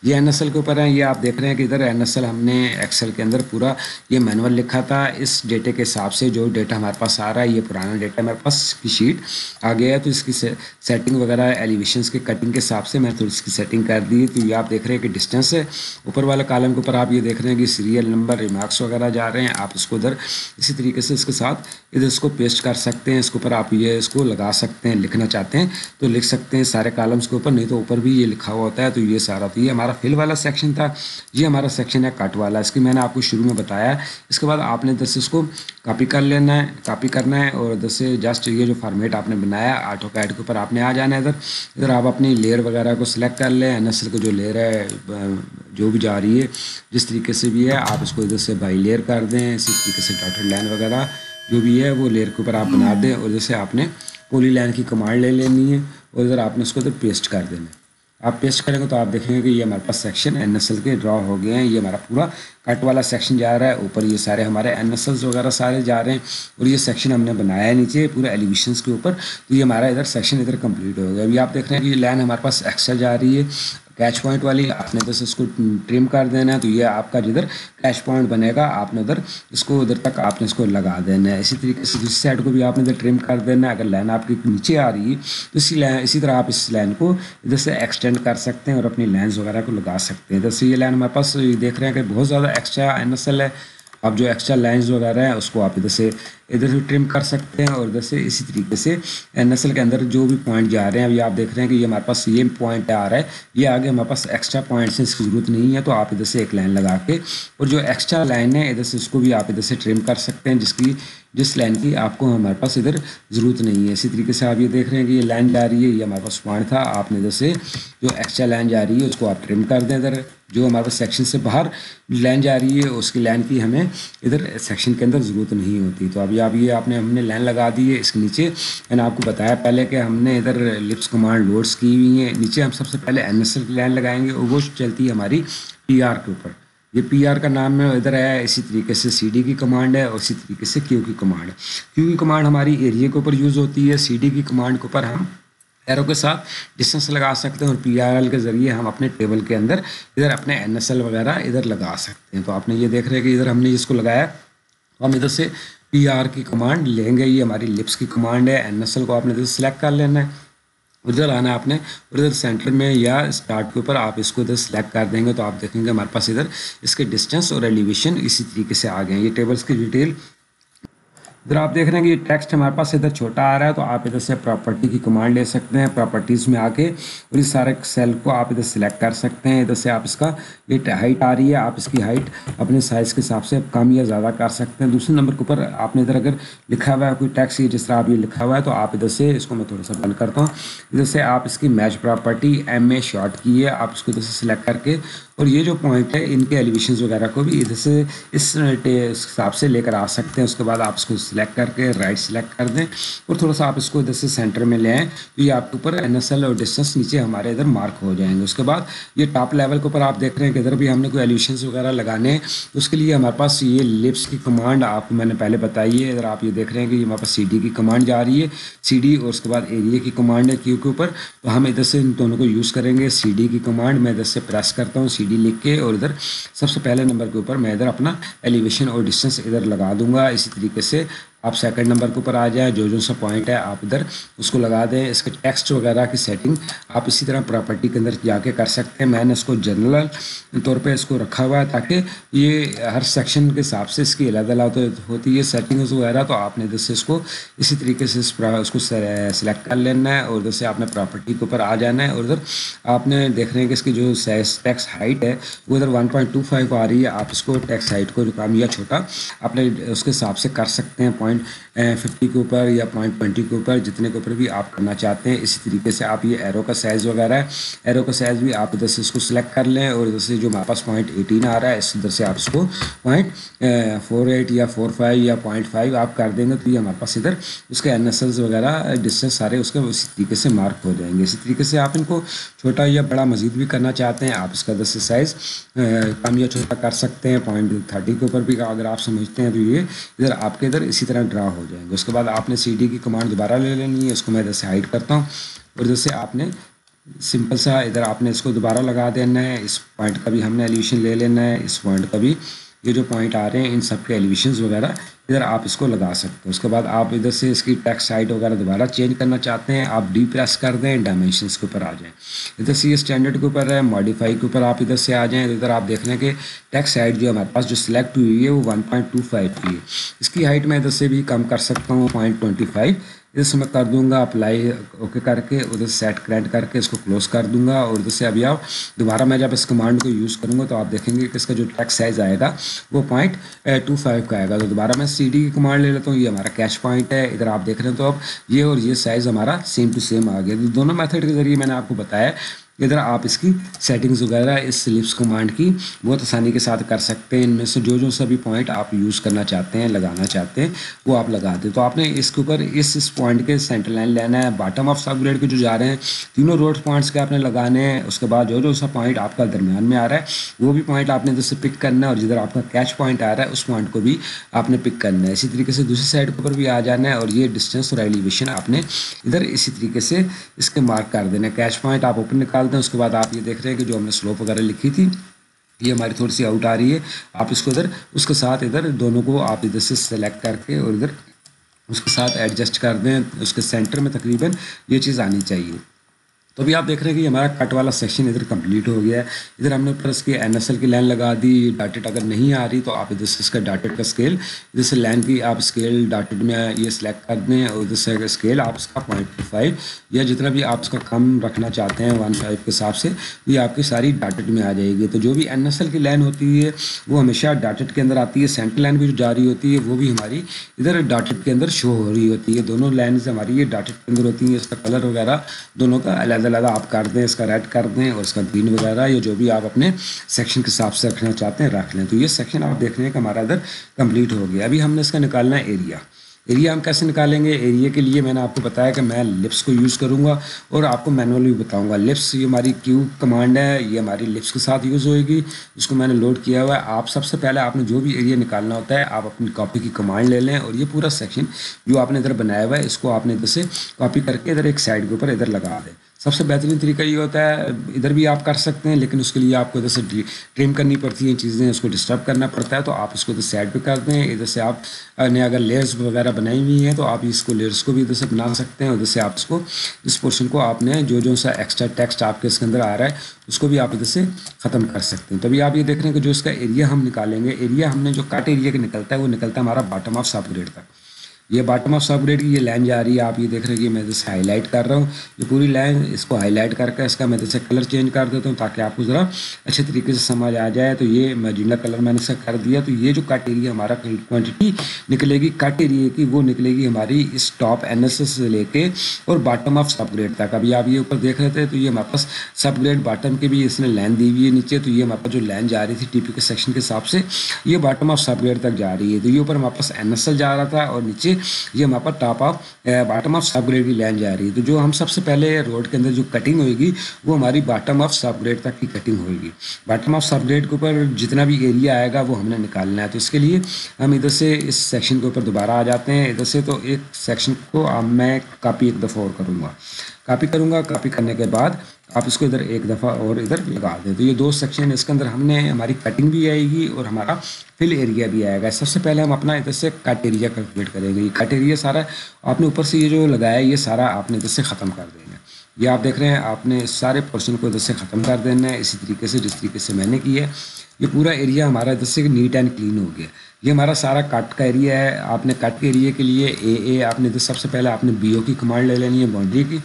ये NSL के ऊपर है, ये आप देख रहे हैं कि इधर NSL हमने एक्सेल के अंदर पूरा ये मैनुअल लिखा था। इस डेटे के हिसाब से जो डेटा हमारे पास आ रहा है ये पुराना डेटा हमारे पास की शीट आ गया है, तो इसकी सेटिंग वगैरह एलिवेशन के कटिंग के हिसाब से मैंने थोड़ी इसकी सेटिंग कर दी। तो ये आप देख रहे हैं कि डिस्टेंस है, ऊपर वाले कॉलम के ऊपर आप ये देख रहे हैं कि सीरियल नंबर रिमार्क्स वगैरह जा रहे हैं। आप इसको इधर इसी तरीके से इसके साथ इधर इसको पेस्ट कर सकते हैं, इसके ऊपर आप ये इसको लगा सकते हैं। लिखना चाहते हैं तो लिख सकते हैं सारे कॉलम्स के ऊपर, नहीं तो ऊपर भी ये लिखा हुआ होता है। तो ये सारा, तो ये हमारा फिल वाला सेक्शन था, ये हमारा सेक्शन है कट वाला, इसकी मैंने आपको शुरू में बताया। इसके बाद आपने इधर से इसको कॉपी कर लेना है, कॉपी करना है और इधर से जस्ट ये जो फॉर्मेट आपने बनाया ऑटोकैड के ऊपर आपने आ जाना है। इधर इधर आप अपनी लेयर वगैरह को सिलेक्ट कर लें, NSL की जो लेयर है जो भी जा रही है जिस तरीके से भी है आप इसको इधर से बाई लेयर कर दें। इसी तरीके से डॉटेड लाइन वगैरह जो भी है वो लेयर के ऊपर आप बना दें और जैसे आपने पॉली लाइन की कमांड ले लेनी है और इधर आपने उसको तो पेस्ट कर देना है। आप पेस्ट करेंगे तो आप देखेंगे कि ये हमारे पास सेक्शन NSL के ड्रॉ हो गए हैं। ये हमारा पूरा कट वाला सेक्शन जा रहा है, ऊपर ये सारे हमारे NSLs वगैरह सारे जा रहे हैं और ये सेक्शन हमने बनाया है नीचे पूरा एलिवेशंस के ऊपर। तो ये हमारा इधर सेक्शन इधर कंप्लीट हो गया। अभी आप देख रहे हैं कि ये लाइन हमारे पास एक्स्ट्रा जा रही है कैच पॉइंट वाली, आपने इधर से इसको ट्रिम कर देना है। तो ये आपका जिधर कैच पॉइंट बनेगा आपने उधर इसको उधर तक आपने इसको लगा देना है। इसी तरीके से इस साइड को भी आपने इधर ट्रिम कर देना है। अगर लाइन आपकी नीचे आ रही है तो इसी तरह आप इस लाइन को इधर से एक्सटेंड कर सकते हैं और अपनी लाइन्स वगैरह को लगा सकते हैं। इधर से ये लाइन हमारे पास देख रहे हैं कि बहुत ज़्यादा एक्स्ट्रा NSL है। आप जो एक्स्ट्रा लाइन्स वगैरह हैं उसको आप इधर से ट्रिम कर सकते हैं और इधर से इसी तरीके से NSL के अंदर जो भी पॉइंट जा रहे हैं। अभी आप देख रहे हैं कि ये हमारे पास ये पॉइंट आ रहा है, ये आगे हमारे पास एक्स्ट्रा पॉइंट्स हैं, इसकी ज़रूरत नहीं है। तो आप इधर से एक लाइन लगा के और जो एक्स्ट्रा लाइन है इधर से उसको भी आप इधर से ट्रिम कर सकते हैं जिस लाइन की आपको हमारे पास इधर ज़रूरत नहीं है। इसी तरीके से आप ये देख रहे हैं कि ये लाइन जा रही है, ये हमारे पास पॉइंट था, आपने इधर से जो एक्स्ट्रा लाइन जा रही है उसको आप ट्रिम कर दें। इधर जो हमारे पास सेक्शन से बाहर लाइन जा रही है उसकी लाइन की हमें इधर सेक्शन के अंदर ज़रूरत नहीं होती। तो अभी आप ये हमने लाइन लगा दी है। इसके नीचे मैंने आपको बताया पहले कि हमने इधर लिप्स कमांड लोड्स की हुई हैं। नीचे हम सबसे पहले NSL की लाइन लगाएंगे और वो चलती है हमारी PR के ऊपर। ये PR का नाम है इधर है, इसी तरीके से CD की कमांड है और इसी तरीके से Q की कमांड है। Q की कमांड हमारी एरिया के ऊपर यूज़ होती है, CD की कमांड के ऊपर हम एरो के साथ डिस्टेंस लगा सकते हैं और PRL के ज़रिए हम अपने टेबल के अंदर इधर अपने NSL वगैरह इधर लगा सकते हैं। तो आपने ये देख रहे हैं कि इधर हमने इसको लगाया तो हम इधर से PR की कमांड लेंगे, ये हमारी लिप्स की कमांड है। NSL को आपने इधर सेलेक्ट कर लेना है, उधर आना आपने और इधर सेंटर में या स्टार्ट के ऊपर आप इसको इधर सेलेक्ट कर देंगे तो आप देखेंगे हमारे पास इधर इसके डिस्टेंस और एलिवेशन इसी तरीके से आ गए हैं। ये टेबल्स की डिटेल इधर आप देख रहे हैं कि ये टेक्स्ट हमारे पास इधर छोटा आ रहा है, तो आप इधर से प्रॉपर्टी की कमांड ले सकते हैं प्रॉपर्टीज़ में आके और इस सारे सेल को आप इधर सेलेक्ट कर सकते हैं। इधर से आप इसका ये हाइट आ रही है, आप इसकी हाइट अपने साइज़ के हिसाब से कम या ज़्यादा कर सकते हैं। दूसरे नंबर के ऊपर आपने इधर अगर लिखा हुआ है कोई टेक्स्ट जिस तरह आप ये लिखा हुआ है तो आप इधर से इसको मैं थोड़ा सा बंद करता हूँ। इधर से आप इसकी मैच प्रॉपर्टी MA शॉर्ट की है, आप इसको इधर से सेलेक्ट करके और ये जो पॉइंट है इनके एलिवेशन वगैरह को भी इधर से इस हिसाब से लेकर आ सकते हैं। उसके बाद आप इसको सेलेक्ट करके राइट सेलेक्ट कर दें और थोड़ा सा आप इसको इधर से सेंटर में ले आएँ तो ये आपके ऊपर NSL और डिस्टेंस नीचे हमारे इधर मार्क हो जाएंगे। उसके बाद ये टॉप लेवल के ऊपर आप देख रहे हैं कि इधर भी हमने कोई एलिवेशंस वगैरह लगाने हैं, उसके लिए हमारे पास ये लिप्स की कमांड आपको मैंने पहले बताई है। इधर आप ये देख रहे हैं कि हमारे पास CD की कमांड जा रही है, CD और उसके बाद एरिया की कमांड है क्यू के ऊपर, तो हम इधर से इन दोनों को यूज़ करेंगे। CD की कमांड मैं इधर से प्रेस करता हूँ CD लिख के और इधर सबसे पहले नंबर के ऊपर मैं इधर अपना एलिवेशन और डिस्टेंस इधर लगा दूंगा। इसी तरीके से आप सेकंड नंबर के ऊपर आ जाए, जो जो सा पॉइंट है आप इधर उसको लगा दें। इसके टेक्स्ट वगैरह की सेटिंग आप इसी तरह प्रॉपर्टी के अंदर जाके कर सकते हैं। मैंने इसको जनरल तौर पे इसको रखा हुआ है ताकि ये हर सेक्शन के हिसाब से इसकी अलग अलग तो होती है सेटिंग्स वगैरह, तो आपने इधर से इसको इसी तरीके से उसको सेलेक्ट कर लेना है और इधर से आपने प्रॉपर्टी के ऊपर आ जाना है और इधर आपने देख रहे हैं कि इसकी जो टेक्स्ट हाइट है वो इधर 1.25 आ रही है। आप इसको टेक्स्ट हाइट को कम या छोटा आपने उसके हिसाब से कर सकते हैं, 0.50 के ऊपर या 0.20 के ऊपर, जितने के ऊपर भी आप करना चाहते हैं। इसी तरीके से आप ये एरो का साइज़ वगैरह है, एरो का साइज़ भी आप इधर से इसको सिलेक्ट कर लें और इधर से जो हमारे पास 0.18 आ रहा है इस इधर से आप इसको 0.48 या 0.45 या 0.5 आप कर देंगे तो ये हमारे पास इधर उसके NSLs वगैरह डिस्टेंस सारे उसके उसी तरीके से मार्क हो जाएंगे। इसी तरीके से आप इनको छोटा या बड़ा मजीद भी करना चाहते हैं, आप इसका इधर से साइज़ कम या छोटा कर सकते हैं। 0.30 के ऊपर भी अगर आप समझते हैं तो ये इधर आपके इधर इसी तरह ड्रा हो जाएंगे। उसके बाद आपने CD की कमांड दोबारा ले लेनी है, इसको मैं इधर से हाइड करता हूँ और जैसे आपने सिंपल सा इधर आपने इसको दोबारा लगा देना है। इस पॉइंट का भी हमने एलिवेशन ले लेना है, इस पॉइंट का भी, ये जो पॉइंट आ रहे हैं इन सब के एलिवेशन वगैरह इधर आप इसको लगा सकते हो। उसके बाद आप इधर से इसकी टेक्स्ट हाइट वगैरह दोबारा चेंज करना चाहते हैं, आप डी प्रेस कर दें, डायमेंशंस के ऊपर आ जाएं, इधर से ये स्टैंडर्ड के ऊपर है, मॉडिफाई के ऊपर आप इधर से आ जाएं। इधर आप देख लें कि टेक्स्ट हाइट जो हमारे पास जो सिलेक्ट हुई है वो 1.25 की है, इसकी हाइट मैं इधर से भी कम कर सकता हूँ 0.25 इसमें कर दूंगा, अप्लाई ओके करके उधर सेट करंट करके इसको क्लोज कर दूंगा और उधर से अभी आप दोबारा मैं जब इस कमांड को यूज़ करूंगा तो आप देखेंगे कि इसका जो टेक्स्ट साइज़ आएगा वो 0.25 का आएगा। तो दोबारा मैं CD की कमांड ले लेता हूँ, ये हमारा कैश पॉइंट है, इधर आप देख रहे हैं तो अब ये और ये साइज़ हमारा सेम टू सेम आ गया। तो दोनों मैथड के ज़रिए मैंने आपको बताया, इधर आप इसकी सेटिंग्स वगैरह इस लिप्स कमांड की बहुत आसानी के साथ कर सकते हैं। इनमें से जो जो सभी पॉइंट आप यूज़ करना चाहते हैं, लगाना चाहते हैं, वो आप लगा दें। तो आपने इसके ऊपर इस पॉइंट के सेंटर लाइन लेना है, बॉटम ऑफ सब ग्रेड के जो जा रहे हैं तीनों रोड पॉइंट्स के आपने लगाने हैं। उसके बाद जो जो सा पॉइंट आपका दरमियान में आ रहा है वो भी पॉइंट आपने इधर से पिक करना है और जिधर आपका कैच पॉइंट आ रहा है उस पॉइंट को भी आपने पिक करना है। इसी तरीके से दूसरी साइड के ऊपर भी आ जाना है और ये डिस्टेंस और एलिवेशन आपने इधर इसी तरीके से इसके मार्क कर देना है। कैच पॉइंट आप ऊपर निकाल, उसके बाद आप ये देख रहे हैं कि जो हमने स्लोप वगैरह लिखी थी ये हमारी थोड़ी सी आउट आ रही है, आप इसको इधर उसके साथ इधर दोनों को आप इधर से सेलेक्ट करके और इधर उसके साथ एडजस्ट कर दें, उसके सेंटर में तकरीबन ये चीज़ आनी चाहिए। तो अभी आप देख रहे हैं कि हमारा कट वाला सेक्शन इधर कंप्लीट हो गया है। इधर हमने ऊपर इसकी NSL की लाइन लगा दी, डॉटेड अगर नहीं आ रही तो आप इधर से इसका डॉटेड का स्केल, इधर से लाइन की आप स्केल डॉटेड में ये सिलेक्ट कर दें और इधर से स्केल आप इसका 0.5 या जितना भी आप इसका कम रखना चाहते हैं 1.5 के हिसाब से ये आपकी सारी डॉटेड में आ जाएगी। तो जो भी NSL की लाइन होती है वो हमेशा डॉटेड के अंदर आती है, सेंटर लाइन भी जो जा रही होती है वो भी हमारी इधर डॉटेड के अंदर शो हो रही होती है। दोनों लाइन हमारी ये डॉटेड के अंदर होती है। इसका कलर वगैरह दोनों का अलग अलग आप कर दें, इसका रेड कर दें और इसका ग्रीन वगैरह, या जो भी आप अपने सेक्शन के हिसाब से रखना चाहते हैं रख लें। तो ये सेक्शन आप देख रहे हैं कि हमारा इधर कंप्लीट हो गया। अभी हमने इसका निकालना है एरिया। एरिया हम कैसे निकालेंगे? एरिया के लिए मैंने आपको बताया कि मैं लिप्स को यूज़ करूंगा और आपको मैनुअल भी बताऊंगा। लिप्स ये हमारी क्यूब कमांड है, ये हमारी लिप्स के साथ यूज़ होएगी, इसको मैंने लोड किया हुआ है। आप सबसे पहले आपने जो भी एरिया निकालना होता है आप अपनी कॉपी की कमांड ले लें और ये पूरा सेक्शन जो आपने इधर बनाया हुआ है इसको आपने इधर से कॉपी करके इधर एक साइड के ऊपर इधर लगा दें। सबसे बेहतरीन तरीका ये होता है, इधर भी आप कर सकते हैं लेकिन उसके लिए आपको इधर से ट्रिम करनी पड़ती हैं चीज़ें, उसको डिस्टर्ब करना पड़ता है, तो आप इसको इधर साइड पे कर दें। इधर से आप ने अगर लेयर्स वगैरह बनाई हुई हैं तो आप इसको लेयर्स को भी इधर से बना सकते हैं। उधर से आप इसको इस पोर्शन को आपने जो जो सा एक्स्ट्रा टेक्स्ट आपके इसके अंदर आ रहा है उसको भी आप इधर से ख़त्म कर सकते हैं। तो अभी आप ये देख रहे हैं कि जो इसका एरिया हम निकालेंगे, एरिया हमने जो कट एरिया के निकलता है वो निकलता है हमारा बॉटम ऑफ सब ग्रेड का। ये बॉटम ऑफ सब ग्रेड की ये लाइन जा रही है, आप ये देख रहे हो कि मैं जैसे हाईलाइट कर रहा हूँ ये पूरी लाइन, इसको हाईलाइट करके इसका मैं जैसे कलर चेंज कर देता हूँ ताकि आपको ज़रा अच्छे तरीके से समझ आ जाए। तो ये मैजेंडा कलर मैंने इसका कर दिया, तो ये जो कट एरिया हमारा क्वान्टिटी निकलेगी कट एरिया की, वो निकलेगी हमारी इस टॉप एनएसएस से लेके और बॉटम ऑफ सब ग्रेड तक। अभी आप ये ऊपर देख रहे थे तो ये हमारे पास सब ग्रेड बॉटम की भी इसने लाइन दी हुई है नीचे, तो ये हमारे पास जो लाइन जा रही थी टीपी के सेक्शन के हिसाब से ये बॉटम ऑफ सब ग्रेड तक जा रही है। तो ये ऊपर हमारे पास एनएसएस जा रहा था और नीचे ये हमारे पास टॉप ऑफ बॉटम ऑफ सब ग्रेड की लाइन जा रही है। तो जो हम सबसे पहले रोड के अंदर जो कटिंग होगी वो हमारी बॉटम ऑफ सब ग्रेड तक की कटिंग होगी। बॉटम ऑफ सब ग्रेड के ऊपर जितना भी एरिया आएगा वो हमने निकालना है। तो इसके लिए हम इधर से इस सेक्शन के ऊपर दोबारा आ जाते हैं, इधर से तो एक सेक्शन को मैं कॉपी एक दफ़ा और करूँगा, कॉपी करने के बाद आप इसको इधर एक दफ़ा और इधर लगा दें। तो ये दो सेक्शन इसके अंदर हमने हमारी कटिंग भी आएगी और हमारा फिल एरिया भी आएगा। सबसे पहले हम अपना इधर से कट एरिया कैलकुलेट करेंगे। ये कट एरिया सारा आपने ऊपर से ये जो लगाया ये सारा आपने इधर से ख़त्म कर देंगे। ये आप देख रहे हैं आपने सारे पोर्शन को इधर से ख़त्म कर देना है इसी तरीके से जिस तरीके से मैंने किया है। ये पूरा एरिया हमारा इधर से नीट एंड क्लीन हो गया। ये हमारा सारा कट का एरिया है। आपने कट के एरिया के लिए ए आपने इधर सबसे पहले आपने BO की कमांड ले लेनी है बाउंड्री की,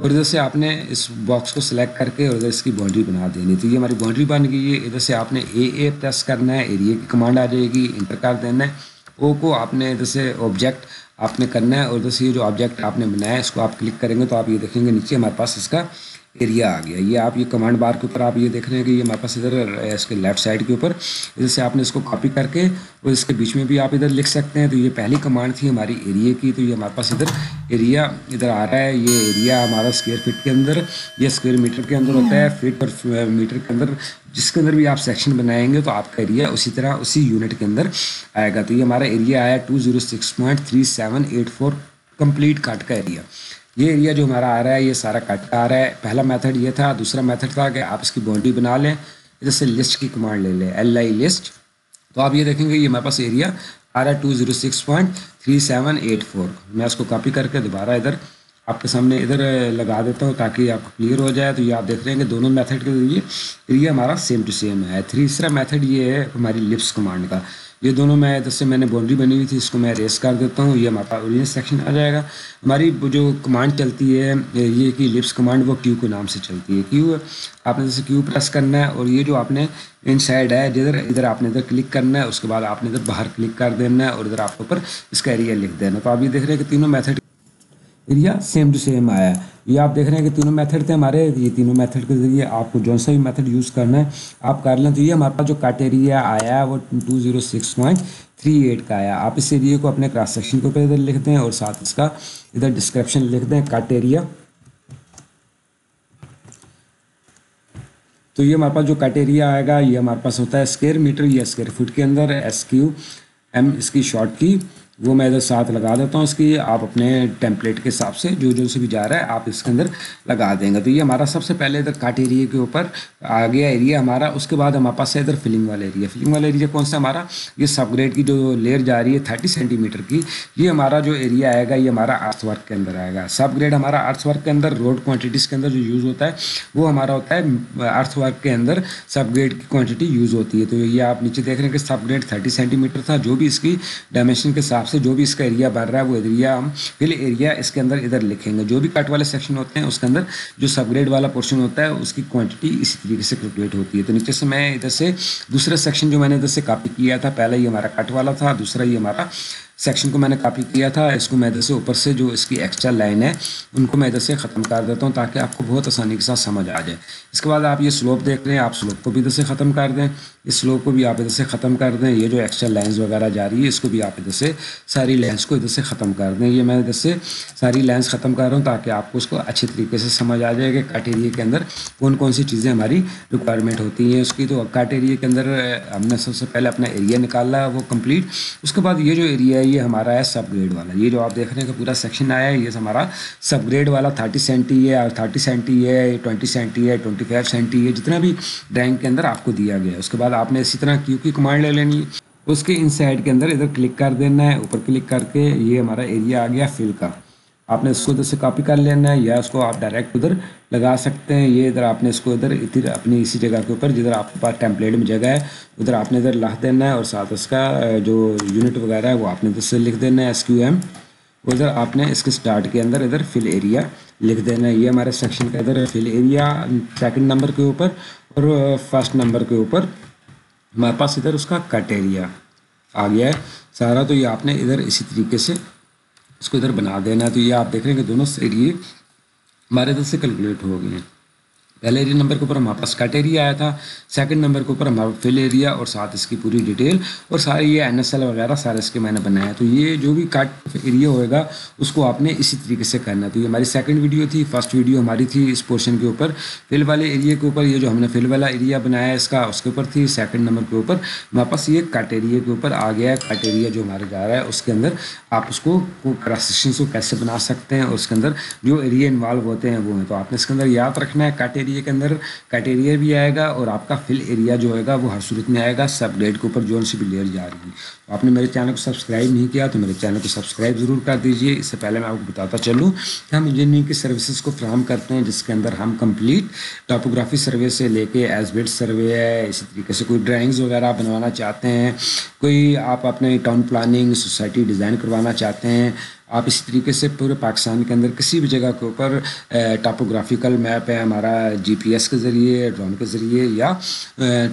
और इधर से आपने इस बॉक्स को सिलेक्ट करके और इधर इसकी बाउंड्री बना देनी। तो ये हमारी बाउंड्री बन गई है। इधर से आपने ए प्रेस करना है, एरिया की कमांड आ जाएगी, इंटर कर देना है। ओ को आपने इधर से ऑब्जेक्ट आपने करना है और इधर से ये जो ऑब्जेक्ट आपने बनाया इसको आप क्लिक करेंगे तो आप ये देखेंगे नीचे हमारे पास इसका एरिया आ गया। ये आप ये कमांड बार के ऊपर आप ये देख रहे हैं कि ये हमारे पास इधर इसके लेफ़्ट साइड के ऊपर इधर से आपने इसको कॉपी करके और इसके बीच में भी आप इधर लिख सकते हैं। तो ये पहली कमांड थी हमारी एरिया की। तो ये हमारे पास इधर एरिया इधर आ रहा है। ये एरिया हमारा स्क्वायर फिट के अंदर या स्क्वायर मीटर के अंदर होता है, फिट पर मीटर के अंदर जिसके अंदर भी आप सेक्शन बनाएंगे तो आपका एरिया उसी तरह उसी यूनिट के अंदर आएगा। तो ये हमारा एरिया आया 206.3784 कम्प्लीट कट का एरिया। ये एरिया जो हमारा आ रहा है ये सारा कट का आ रहा है। पहला मेथड ये था। दूसरा मेथड था कि आप इसकी बाउंड्री बना लें, जैसे लिस्ट की कमांड ले लें LI लिस्ट। तो आप ये देखेंगे ये हमारे पास एरिया आ रहा है 206.3784। मैं इसको कॉपी करके दोबारा इधर आपके सामने इधर लगा देता हूँ ताकि आपको क्लियर हो जाए। तो ये आप देख रहे हैं कि दोनों मेथड के जरिए एरिया हमारा सेम टू सेम है। तीसरा मेथड ये है हमारी लिप्स कमांड का। ये दोनों मैं जैसे मैंने बाउंड्री बनी हुई थी इसको मैं रेस कर देता हूँ, ये हमारा ओरिजिनल सेक्शन आ जाएगा। हमारी जो कमांड चलती है ये कि लिप्स कमांड वो क्यू के नाम से चलती है। क्यू आपने जैसे क्यू प्रेस करना है और ये जो आपने इनसाइड है जिधर इधर आपने इधर क्लिक करना है, उसके बाद आपने इधर बाहर क्लिक कर देना है और इधर आपके ऊपर इसका एरिया लिख देना। तो आप ये देख रहे हैं कि तीनों method area same to same आया है। ये आप देख रहे हैं कि तीनों मेथड थे हमारे। ये तीनों मेथड के जरिए आपको जो सा भी मेथड यूज़ करना है आप कर लें। तो ये हमारे पास जो कट एरिया आया है वो 206.38 का आया। आप इस एरिया को अपने क्रॉस सेक्शन के ऊपर इधर लिख दें और साथ इसका इधर डिस्क्रिप्शन लिख दें कट एरिया। तो ये हमारे पास जो कट एरिया आएगा ये हमारे पास होता है स्क्वायर मीटर या स्क्वायर फुट के अंदर SQM इसकी शॉर्ट की वो मैं इधर साथ लगा देता हूँ। इसकी आप अपने टेम्पलेट के हिसाब से जो जो से भी जा रहा है आप इसके अंदर लगा देंगे। तो ये हमारा सबसे पहले इधर कट एरिया के ऊपर आ गया एरिया हमारा। उसके बाद हमारे पास है इधर फिलिंग वाला एरिया। फिलिंग वाला एरिया कौन सा हमारा ये सब ग्रेड की जो लेयर जा रही है 30 सेंटीमीटर की, ये हमारा जो एरिया आएगा ये हमारा अर्थ वर्क के अंदर आएगा। सब ग्रेड हमारा अर्थ वर्क के अंदर रोड क्वान्टिटीज़ के अंदर जो यूज़ होता है वो हमारा होता है अर्थ वर्क के अंदर सब ग्रेड की क्वान्टिटी यूज़ होती है। तो ये आप नीचे देख रहे हैं कि सब ग्रेड 30 सेंटीमीटर था। जो भी इसकी डायमेंशन के साथ से जो भी इसका एरिया बढ़ रहा है वो एरिया हम फिल एरिया इसके अंदर इधर लिखेंगे। जो भी कट वाले सेक्शन होते हैं उसके अंदर जो सब ग्रेड वाला पोर्शन होता है उसकी क्वांटिटी इसी तरीके से कैलकुलेट होती है। तो नीचे से मैं इधर से दूसरा सेक्शन जो मैंने इधर से कॉपी किया था, पहला ये हमारा कट वाला था, दूसरा ये हमारा सेक्शन को मैंने कॉपी किया था, इसको मैं इधर से ऊपर से जो इसकी एक्स्ट्रा लाइन है उनको मैं इधर से ख़त्म कर देता हूँ ताकि आपको बहुत आसानी के साथ समझ आ जाए। इसके बाद आप ये स्लोप देख रहे हैं, आप स्लोप को भी इधर से ख़त्म कर दें, इस स्लोप को भी आप इधर से ख़त्म कर दें। ये जो एक्स्ट्रा लाइन्स वगैरह जा रही है इसको भी आप इधर से सारी लाइन्स को इधर से ख़त्म कर दें। ये मैं इधर से सारी लाइन्स ख़त्म कर रहा हूँ ताकि आपको उसको अच्छे तरीके से समझ आ जाए कि कट एरिया के अंदर कौन कौन सी चीज़ें हमारी रिक्वायरमेंट होती हैं उसकी। तो कट एरिया के अंदर हमने सबसे पहले अपना एरिया निकाला वो कम्प्लीट। उसके बाद ये जो एरिया ये हमारा है सब ग्रेड वाला। ये जो आप देख रहे हैं कि पूरा सेक्शन आया है ये हमारा सब ग्रेड वाला 30 सेंटी है और 30 सेंटी है, 20 सेंटी है, 25 सेंटी है, जितना भी ड्राइंग के अंदर आपको दिया गया है। उसके बाद आपने इसी तरह क्यू की कमांड ले लेनी है, उसके इनसाइड के अंदर इधर क्लिक कर देना है। ऊपर क्लिक करके ये हमारा एरिया आ गया फिल का। आपने इसको इधर से कॉपी कर लेना है या इसको आप डायरेक्ट उधर लगा सकते हैं। ये इधर आपने इसको इधर अपनी इसी जगह के ऊपर जिधर आपके पास टेम्पलेट में जगह है उधर आपने इधर ला देना है और साथ इसका जो यूनिट वगैरह है वो आपने इधर से लिख देना है SQM। उधर आपने इसके स्टार्ट के अंदर इधर फिल एरिया लिख देना है। ये हमारे सेक्शन का इधर फिल एरिया सेकंड नंबर के ऊपर और फर्स्ट नंबर के ऊपर हमारे पास इधर उसका कट एरिया आ गया है सारा। तो ये आपने इधर इसी तरीके से इसको इधर बना देना है। तो ये आप देख रहे हैं कि दोनों एरिए हमारे इधर से कैलकुलेट हो गए हैं। पहले एरिया नंबर के ऊपर हमारे पास कट एरिया आया था, सेकंड नंबर के ऊपर हमारा फिल एरिया और साथ इसकी पूरी डिटेल और सारे ये NSL वगैरह सारे इसके मैंने बनाया। तो ये जो भी कट एरिया होएगा उसको आपने इसी तरीके से करना। तो ये हमारी सेकंड वीडियो थी, फर्स्ट वीडियो हमारी थी इस पोर्शन के ऊपर फिल वाले एरिया के ऊपर, ये जो हमने फिल वाला एरिया बनाया इसका उसके ऊपर थी। सेकेंड नंबर के ऊपर हमारे पास ये कट एरिया के ऊपर आ गया है। कट एरिया जो हमारे जा रहा है उसके अंदर आप उसको क्रॉस सेक्शंस को कैसे बना सकते हैं और उसके अंदर जो एरिया इन्वॉल्व होते हैं वो हैं। तो आपने इसके अंदर याद रखना है कट एरिया के अंदर कट एरिया भी आएगा और आपका फिल एरिया जो होगा वो हर सूरत में आएगा सब ग्रेड के ऊपर जो सी भी लेयर जा रही है। तो आपने मेरे चैनल को सब्सक्राइब नहीं किया तो मेरे चैनल को सब्सक्राइब ज़रूर कर दीजिए। इससे पहले मैं आपको बताता चलूँ कि हम इंजीनियरिंग की सर्विसेज को फ्राहम करते हैं जिसके अंदर हम कंप्लीट टॉपोग्राफी सर्वे से लेके एज बिल्ट सर्वे है। इसी तरीके से कोई ड्राइंग्स वगैरह बनवाना चाहते हैं, कोई आप अपने टाउन प्लानिंग सोसाइटी डिज़ाइन करवाना चाहते हैं, आप इसी तरीके से पूरे पाकिस्तान के अंदर किसी भी जगह के ऊपर टॉपोग्राफिकल मैप है हमारा GPS के ज़रिए, ड्रोन के ज़रिए या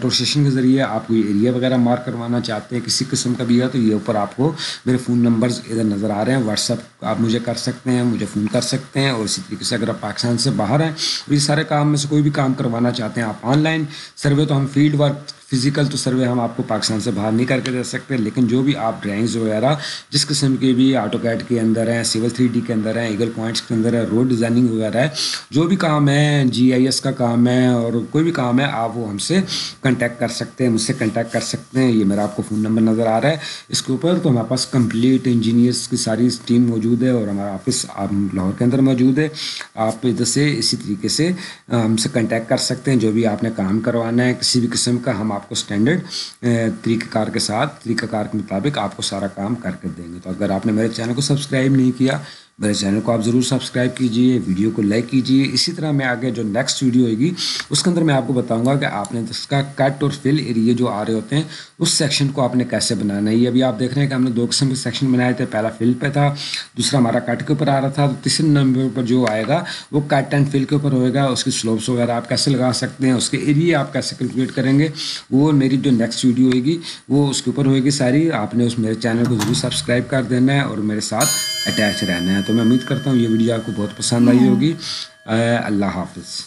टोरसेशन के ज़रिए आप कोई एरिया वगैरह मार्क करवाना चाहते हैं किसी किस्म का भी है तो ये ऊपर आपको मेरे फ़ोन नंबर्स इधर नज़र आ रहे हैं। व्हाट्सअप आप मुझे कर सकते हैं, मुझे फ़ोन कर सकते हैं। और इसी तरीके से अगर आप पाकिस्तान से बाहर हैं और ये सारे काम में से कोई भी काम करवाना चाहते हैं आप ऑनलाइन सर्वे, तो हम फील्ड वर्क फिज़िकल तो सर्वे हम आपको पाकिस्तान से बाहर नहीं करके दे सकते, लेकिन जो भी आप ड्राइंग्स वगैरह जिस किस्म के भी AutoCAD के अंदर हैं, Civil 3D के अंदर हैं, Eagle Points के अंदर है, रोड डिज़ाइनिंग वगैरह है, जो भी काम है GIS का काम है और कोई भी काम है आप वो हमसे कंटेक्ट कर सकते हैं, मुझसे कंटेक्ट कर सकते हैं। ये मेरा आपको फ़ोन नंबर नज़र आ रहा है इसके ऊपर। तो हमारे पास कंप्लीट इंजीनियर्स की सारी टीम मौजूद है और हमारा ऑफिस लाहौर के अंदर मौजूद है। आप इधर से इसी तरीके से हमसे कंटेक्ट कर सकते हैं जो भी आपने काम करवाना है किसी भी किस्म का, हम आपको स्टैंडर्ड तरीक़ेकार के साथ तरीक़ेकार के मुताबिक आपको सारा काम करके देंगे। तो अगर आपने मेरे चैनल को सब्सक्राइब नहीं किया मेरे चैनल को आप ज़रूर सब्सक्राइब कीजिए, वीडियो को लाइक कीजिए। इसी तरह मैं आगे जो नेक्स्ट वीडियो होगी उसके अंदर मैं आपको बताऊंगा कि आपने इसका कट और फिल एरिया जो आ रहे होते हैं उस सेक्शन को आपने कैसे बनाना है। ये अभी आप देख रहे हैं कि हमने दो किस्म के सेक्शन बनाए थे, पहला फिल पे था, दूसरा हमारा कट के ऊपर आ रहा था। तो तीसरे नंबर पर जो आएगा वो कट एंड फिल के ऊपर होएगा। उसकी स्लोप्स वगैरह आप कैसे लगा सकते हैं, उसके एरिया आप कैसे कैलकुलेट करेंगे, वो मेरी जो नेक्स्ट वीडियो होगी वो उसके ऊपर होएगी सारी। आपने उस मेरे चैनल को ज़रूर सब्सक्राइब कर देना है और मेरे साथ अटैच रहना है। तो मैं उम्मीद करता हूँ ये वीडियो आपको बहुत पसंद आई होगी। अल्लाह हाफिज़।